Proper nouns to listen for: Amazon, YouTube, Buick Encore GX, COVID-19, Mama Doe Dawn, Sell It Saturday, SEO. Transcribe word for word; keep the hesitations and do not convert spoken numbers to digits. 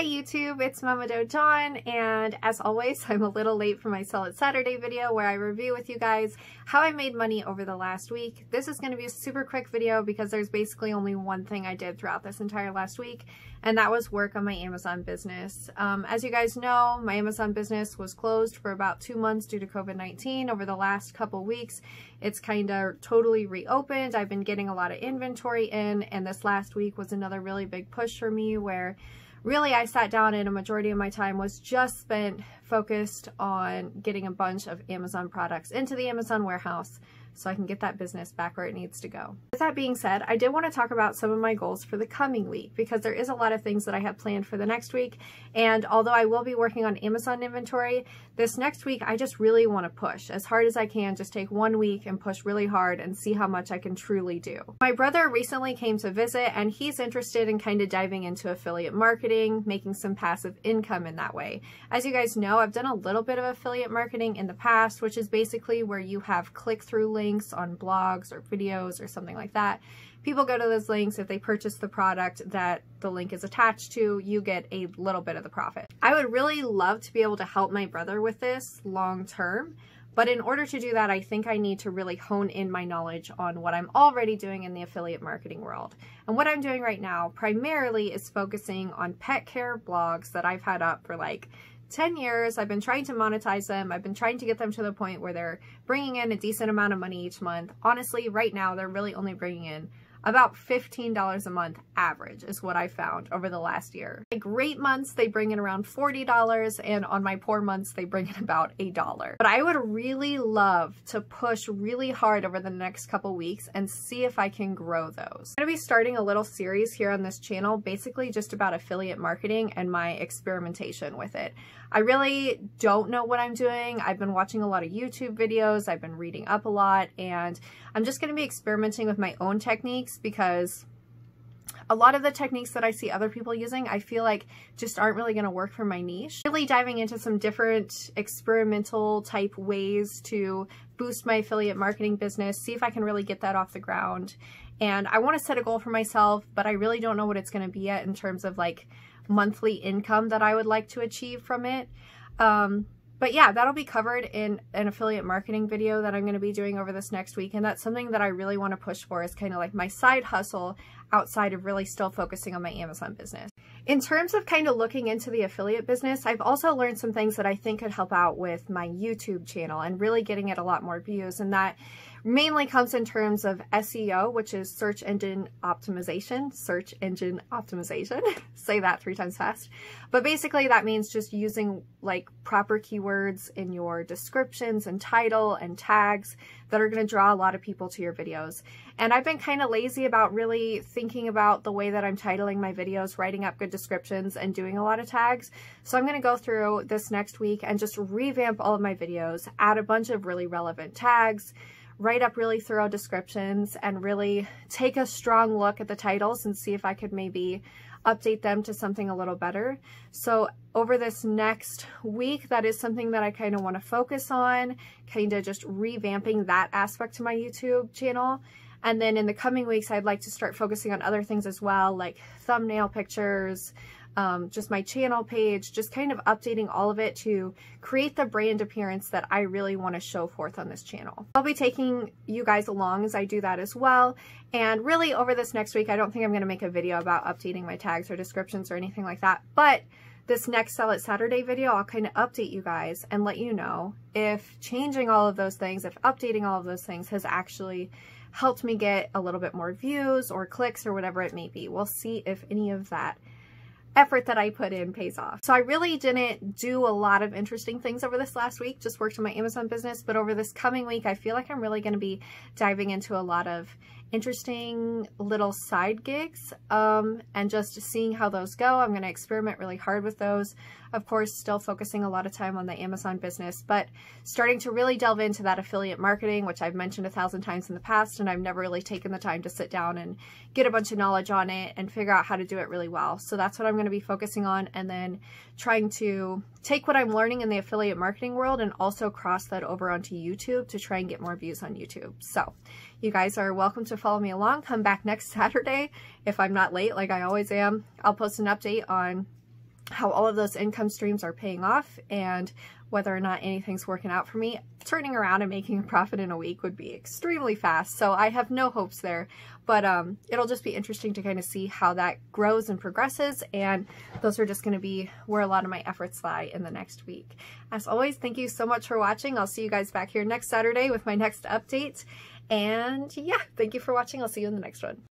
Hi YouTube, it's Mama Doe Dawn, and as always I'm a little late for my Solid Saturday video where I review with you guys how I made money over the last week. This is going to be a super quick video because there's basically only one thing I did throughout this entire last week, and that was work on my Amazon business. Um, as you guys know, my Amazon business was closed for about two months due to COVID nineteen. Over the last couple weeks it's kind of totally reopened. I've been getting a lot of inventory in, and this last week was another really big push for me where really, I sat down and a majority of my time was just spent focused on getting a bunch of Amazon products into the Amazon warehouse so I can get that business back where it needs to go. With that being said, I did want to talk about some of my goals for the coming week because there is a lot of things that I have planned for the next week, and although I will be working on Amazon inventory, this next week I just really want to push as hard as I can, just take one week and push really hard and see how much I can truly do. My brother recently came to visit and he's interested in kind of diving into affiliate marketing, making some passive income in that way. As you guys know, I've done a little bit of affiliate marketing in the past, which is basically where you have click-through links links on blogs or videos or something like that. People go to those links. If they purchase the product that the link is attached to, you get a little bit of the profit. I would really love to be able to help my brother with this long term, but in order to do that, I think I need to really hone in my knowledge on what I'm already doing in the affiliate marketing world. And what I'm doing right now primarily is focusing on pet care blogs that I've had up for like ten years. I've been trying to monetize them. I've been trying to get them to the point where they're bringing in a decent amount of money each month. Honestly, right now, they're really only bringing in about fifteen dollars a month average is what I found over the last year. My great months, they bring in around forty dollars, and on my poor months, they bring in about a dollar. But I would really love to push really hard over the next couple weeks and see if I can grow those. I'm gonna be starting a little series here on this channel, basically just about affiliate marketing and my experimentation with it. I really don't know what I'm doing. I've been watching a lot of YouTube videos, I've been reading up a lot, and I'm just gonna be experimenting with my own techniques because a lot of the techniques that I see other people using, I feel like just aren't really going to work for my niche. Really diving into some different experimental type ways to boost my affiliate marketing business, see if I can really get that off the ground. And I want to set a goal for myself, but I really don't know what it's going to be yet in terms of like monthly income that I would like to achieve from it. Um, But yeah, that'll be covered in an affiliate marketing video that I'm going to be doing over this next week. And that's something that I really want to push for, is kind of like my side hustle outside of really still focusing on my Amazon business. In terms of kind of looking into the affiliate business, I've also learned some things that I think could help out with my YouTube channel and really getting it a lot more views. And that mainly comes in terms of S E O, which is search engine optimization, search engine optimization, say that three times fast. But basically that means just using like proper keywords in your descriptions and title and tags that are going to draw a lot of people to your videos. And I've been kind of lazy about really thinking about the way that I'm titling my videos, writing up good descriptions, and doing a lot of tags. So I'm going to go through this next week and just revamp all of my videos, add a bunch of really relevant tags, write up really thorough descriptions, and really take a strong look at the titles and see if I could maybe update them to something a little better. So over this next week, that is something that I kind of want to focus on, kind of just revamping that aspect to my YouTube channel. And then in the coming weeks, I'd like to start focusing on other things as well, like thumbnail pictures, Um, just my channel page, just kind of updating all of it to create the brand appearance that I really want to show forth on this channel. I'll be taking you guys along as I do that as well. And really over this next week, I don't think I'm going to make a video about updating my tags or descriptions or anything like that, but this next Sell It Saturday video, I'll kind of update you guys and let you know if changing all of those things, if updating all of those things has actually helped me get a little bit more views or clicks or whatever it may be. We'll see if any of that effort that I put in pays off. So I really didn't do a lot of interesting things over this last week, just worked on my Amazon business, but over this coming week, I feel like I'm really going to be diving into a lot of interesting little side gigs um, and just seeing how those go. I'm going to experiment really hard with those. Of course, still focusing a lot of time on the Amazon business, but starting to really delve into that affiliate marketing, which I've mentioned a thousand times in the past, and I've never really taken the time to sit down and get a bunch of knowledge on it and figure out how to do it really well. So that's what I'm going to be focusing on, and then trying to take what I'm learning in the affiliate marketing world and also cross that over onto YouTube to try and get more views on YouTube. So you guys are welcome to follow me along. Come back next Saturday if I'm not late like I always am. I'll post an update on how all of those income streams are paying off and whether or not anything's working out for me. Turning around and making a profit in a week would be extremely fast, so I have no hopes there, but um, it'll just be interesting to kind of see how that grows and progresses, and those are just going to be where a lot of my efforts lie in the next week. As always, thank you so much for watching. I'll see you guys back here next Saturday with my next update, and yeah, thank you for watching. I'll see you in the next one.